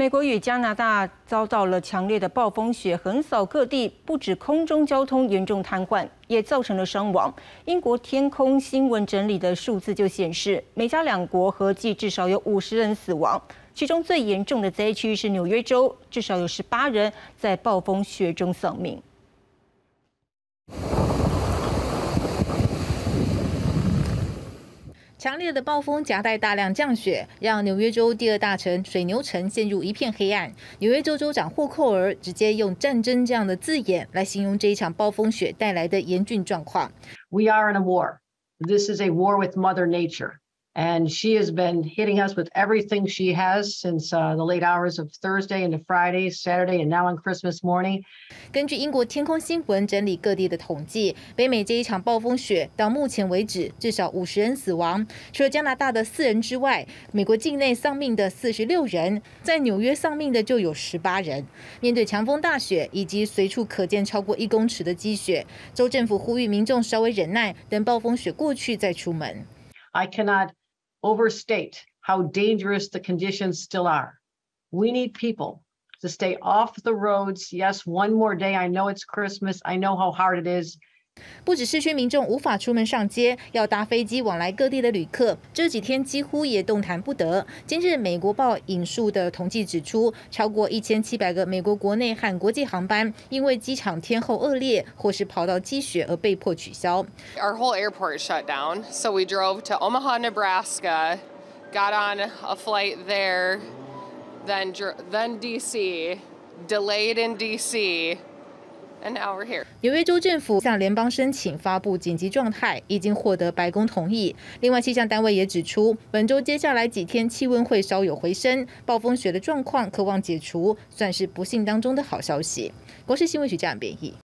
美国与加拿大遭到了强烈的暴风雪横扫各地，不止空中交通严重瘫痪，也造成了伤亡。英国天空新闻整理的数字就显示，美加两国合计至少有50人死亡，其中最严重的灾区是纽约州，至少有18人在暴风雪中丧命。 强烈的暴风夹带大量降雪，让纽约州第二大城水牛城陷入一片黑暗。纽约州州长霍寇尔直接用“战争”这样的字眼来形容这一场暴风雪带来的严峻状况。We are in a war. This is a war with Mother Nature, and she has been hitting us with everything she has since the late hours of Thursday into Friday, Saturday, and now on Christmas morning. 根据英国天空新闻整理各地的统计，北美这一场暴风雪到目前为止至少50人死亡，除了加拿大的4人之外，美国境内丧命的46人，在纽约丧命的就有18人。面对强风大雪以及随处可见超过1公尺的积雪，州政府呼吁民众稍微忍耐，等暴风雪过去再出门。I cannot overstate how dangerous the conditions still are. We need people to stay off the roads. Yes, one more day. I know it's Christmas. I know how hard it is. 不止市区民众无法出门上街，要搭飞机往来各地的旅客，这几天几乎也动弹不得。今日美国报引述的统计指出，超过1700个美国国内和国际航班因为机场天候恶劣或是跑到积雪而被迫取消。Our whole airport is shut down, so we drove to Omaha, Nebraska, got on a flight there, then DC, delayed in DC. 纽约州政府向联邦申请发布紧急状态，已经获得白宫同意。另外，气象单位也指出，本周接下来几天气温会稍有回升，暴风雪的状况可望解除，算是不幸当中的好消息。国视新闻许嘉颖编译。